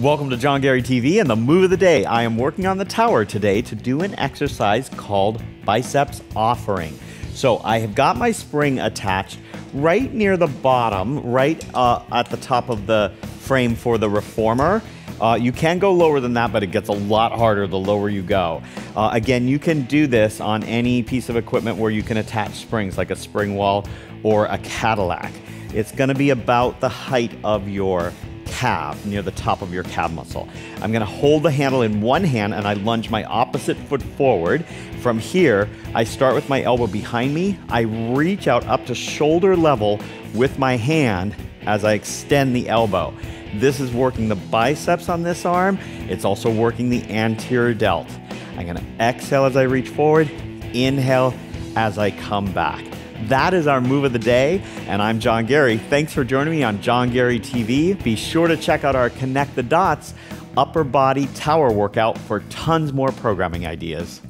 Welcome to John Garey TV and the move of the day. I am working on the tower today to do an exercise called biceps offering. So I have got my spring attached right near the bottom, right at the top of the frame for the reformer. You can go lower than that, but it gets a lot harder the lower you go. Again, you can do this on any piece of equipment where you can attach springs, like a spring wall or a Cadillac. It's gonna be about the height of your calf, near the top of your calf muscle. I'm gonna hold the handle in one hand and I lunge my opposite foot forward. From here, I start with my elbow behind me. I reach out up to shoulder level with my hand as I extend the elbow. This is working the biceps on this arm. It's also working the anterior delt. I'm gonna exhale as I reach forward, inhale as I come back. That is our move of the day, and I'm John Garey. Thanks for joining me on John Garey TV. Be sure to check out our Connect the Dots upper body tower workout for tons more programming ideas.